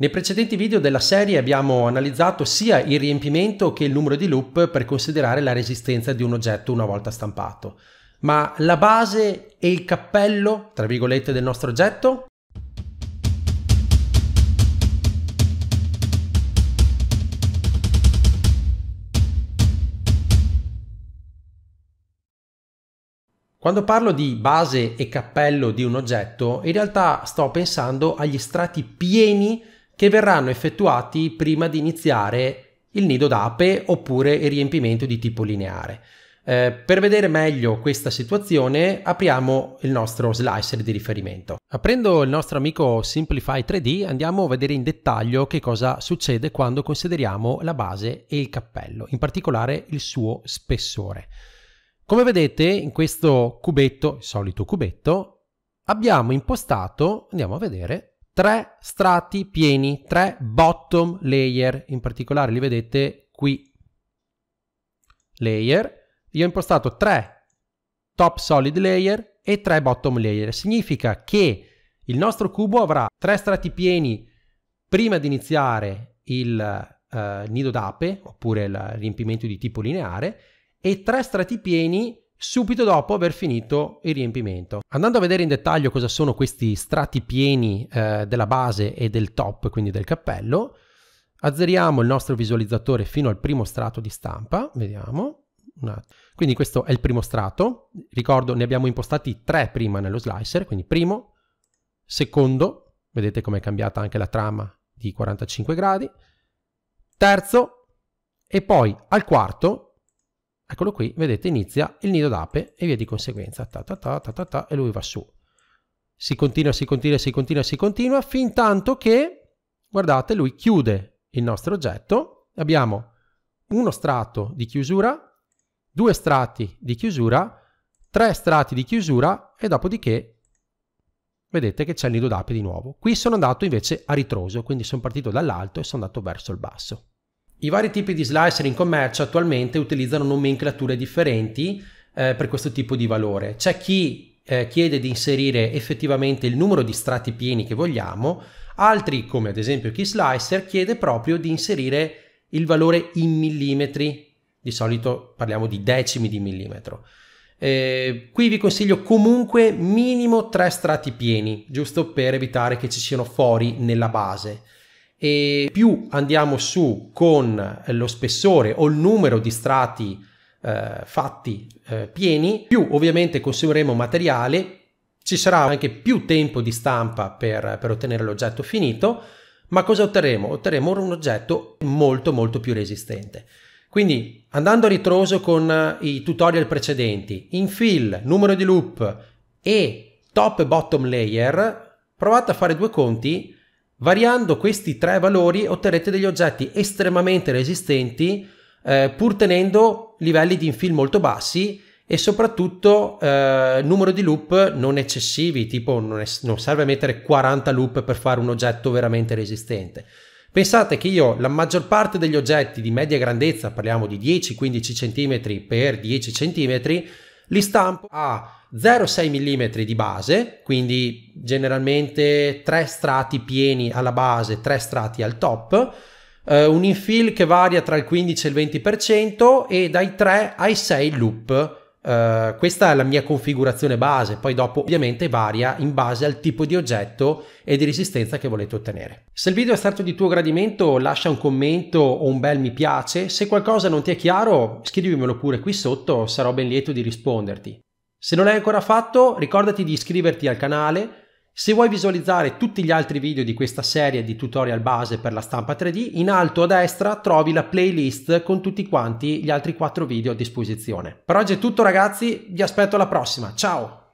Nei precedenti video della serie abbiamo analizzato sia il riempimento che il numero di loop per considerare la resistenza di un oggetto una volta stampato. Ma la base e il cappello, tra virgolette, del nostro oggetto? Quando parlo di base e cappello di un oggetto, in realtà sto pensando agli strati pieni che verranno effettuati prima di iniziare il nido d'ape oppure il riempimento di tipo lineare. Per vedere meglio questa situazione apriamo il nostro slicer di riferimento. Aprendo il nostro amico Simplify3D andiamo a vedere in dettaglio che cosa succede quando consideriamo la base e il cappello, in particolare il suo spessore. Come vedete in questo cubetto, il solito cubetto, abbiamo impostato, andiamo a vedere, 3 strati pieni, 3 bottom layer, in particolare li vedete qui, layer, io ho impostato 3 top solid layer e 3 bottom layer, significa che il nostro cubo avrà 3 strati pieni prima di iniziare il nido d'ape, oppure il riempimento di tipo lineare, e 3 strati pieni subito dopo aver finito il riempimento. Andando a vedere in dettaglio cosa sono questi strati pieni della base e del top, quindi del cappello, azzeriamo il nostro visualizzatore fino al primo strato di stampa, vediamo. Quindi questo è il primo strato, ricordo ne abbiamo impostati 3 prima nello slicer, quindi primo, secondo, vedete com'è cambiata anche la trama di 45 gradi, terzo e poi al quarto. Eccolo qui, vedete, inizia il nido d'ape e via di conseguenza, ta ta ta ta ta ta, e lui va su. Si continua, si continua, si continua, si continua, fin tanto che, guardate, lui chiude il nostro oggetto. Abbiamo uno strato di chiusura, 2 strati di chiusura, 3 strati di chiusura e dopodiché vedete che c'è il nido d'ape di nuovo. Qui sono andato invece a ritroso, quindi sono partito dall'alto e sono andato verso il basso. I vari tipi di slicer in commercio attualmente utilizzano nomenclature differenti per questo tipo di valore. C'è chi chiede di inserire effettivamente il numero di strati pieni che vogliamo, altri come ad esempio KeySlicer chiede proprio di inserire il valore in millimetri, di solito parliamo di decimi di millimetro. Qui vi consiglio comunque minimo 3 strati pieni, giusto per evitare che ci siano fori nella base. E più andiamo su con lo spessore o il numero di strati fatti pieni, più ovviamente consumeremo materiale, ci sarà anche più tempo di stampa per ottenere l'oggetto finito, ma cosa otterremo? Otterremo un oggetto molto molto più resistente. Quindi andando a ritroso con i tutorial precedenti, infill, numero di loop e top e bottom layer, provate a fare 2 conti. Variando questi 3 valori otterrete degli oggetti estremamente resistenti pur tenendo livelli di infill molto bassi e soprattutto numero di loop non eccessivi, tipo non serve mettere 40 loop per fare un oggetto veramente resistente. Pensate che io la maggior parte degli oggetti di media grandezza, parliamo di 10-15 cm per 10 cm, li stampo a 0,6 mm di base, quindi generalmente 3 strati pieni alla base, 3 strati al top, un infill che varia tra il 15 e il 20% e dai 3 ai 6 loop. Questa è la mia configurazione base, poi dopo ovviamente varia in base al tipo di oggetto e di resistenza che volete ottenere. Se il video è stato di tuo gradimento lascia un commento o un bel mi piace, se qualcosa non ti è chiaro scrivimelo pure qui sotto, sarò ben lieto di risponderti. Se non l'hai ancora fatto ricordati di iscriverti al canale, se vuoi visualizzare tutti gli altri video di questa serie di tutorial base per la stampa 3D in alto a destra trovi la playlist con tutti quanti gli altri 4 video a disposizione. Per oggi è tutto ragazzi, vi aspetto alla prossima, ciao!